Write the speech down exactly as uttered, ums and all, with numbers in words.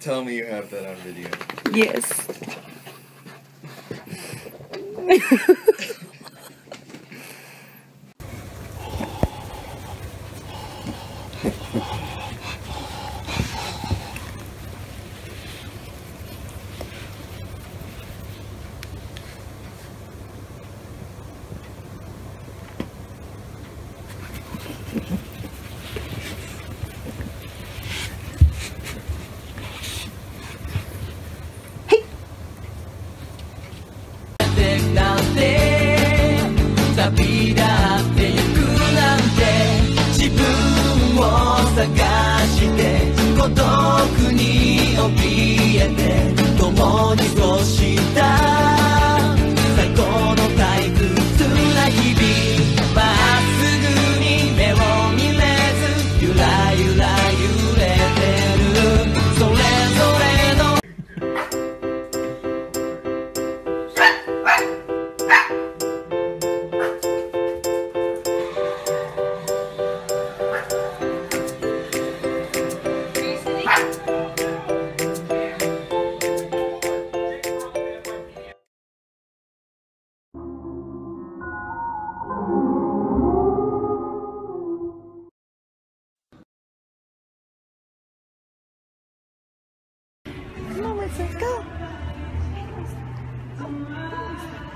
Tell me you have that on video. Yes. Let's go.